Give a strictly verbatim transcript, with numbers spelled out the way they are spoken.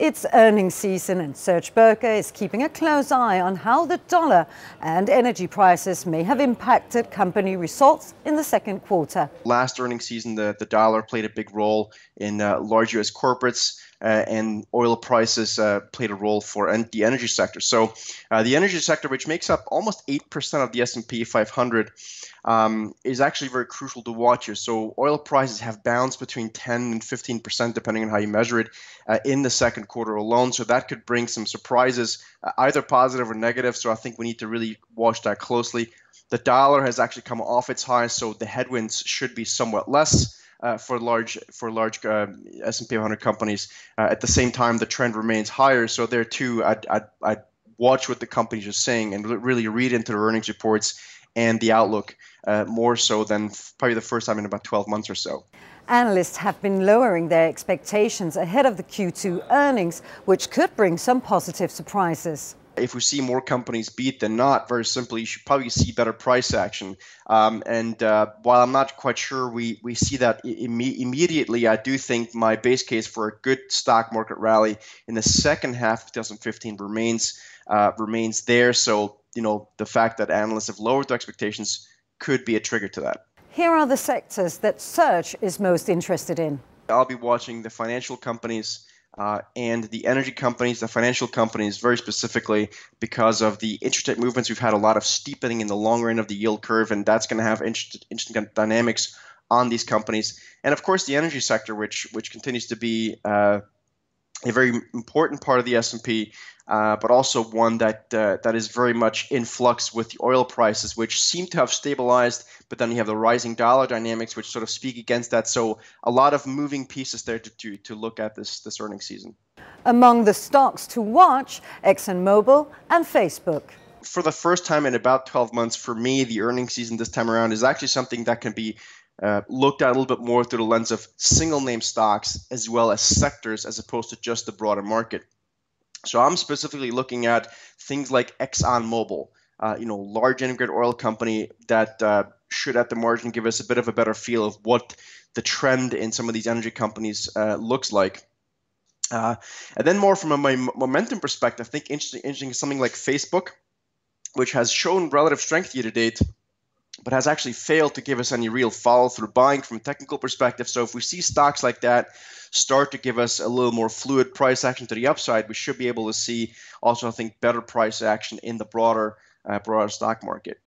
It's earnings season and Serge Berger is keeping a close eye on how the dollar and energy prices may have impacted company results in the second quarter. Last earnings season, the, the dollar played a big role in uh, large U S corporates, uh, and oil prices uh, played a role for en the energy sector. So uh, the energy sector, which makes up almost eight percent of the S and P five hundred, um, is actually very crucial to watch here. So oil prices have bounced between ten and fifteen percent, depending on how you measure it, uh, in the second quarter alone. So that could bring some surprises, uh, either positive or negative. So I think we need to really watch that closely. The dollar has actually come off its high, so the headwinds should be somewhat less uh, for large for large uh, S and P one hundred companies. Uh, at the same time, the trend remains higher. So there too, I'd, I'd, I'd watch what the companies are saying and really read into the earnings reports and the outlook uh, more so than probably the first time in about twelve months or so. Analysts have been lowering their expectations ahead of the Q two earnings, which could bring some positive surprises. If we see more companies beat than not, very simply, you should probably see better price action. Um, and uh, while I'm not quite sure we, we see that im immediately, I do think my base case for a good stock market rally in the second half of two thousand fifteen remains, uh, remains there. So, you know, the fact that analysts have lowered their expectations could be a trigger to that. Here are the sectors that Serge is most interested in. I'll be watching the financial companies uh, and the energy companies, the financial companies very specifically because of the interest rate movements. We've had a lot of steepening in the long end of the yield curve, and that's going to have interest, interesting dynamics on these companies. And of course, the energy sector, which, which continues to be uh, a very important part of the S and P, uh, but also one that uh, that is very much in flux with the oil prices, which seem to have stabilized, but then you have the rising dollar dynamics, which sort of speak against that. So a lot of moving pieces there to, to, to look at this, this earnings season. Among the stocks to watch, ExxonMobil and Facebook. For the first time in about twelve months, for me, the earnings season this time around is actually something that can be Uh, looked at a little bit more through the lens of single name stocks as well as sectors as opposed to just the broader market. So I'm specifically looking at things like ExxonMobil, uh, you know, large integrated oil company that uh, should at the margin give us a bit of a better feel of what the trend in some of these energy companies uh, looks like. Uh, and then more from a momentum perspective, I think interesting, interesting is something like Facebook, which has shown relative strength year to date, but has actually failed to give us any real follow-through buying from a technical perspective. So if we see stocks like that start to give us a little more fluid price action to the upside, we should be able to see also, I think, better price action in the broader, uh, broader stock market.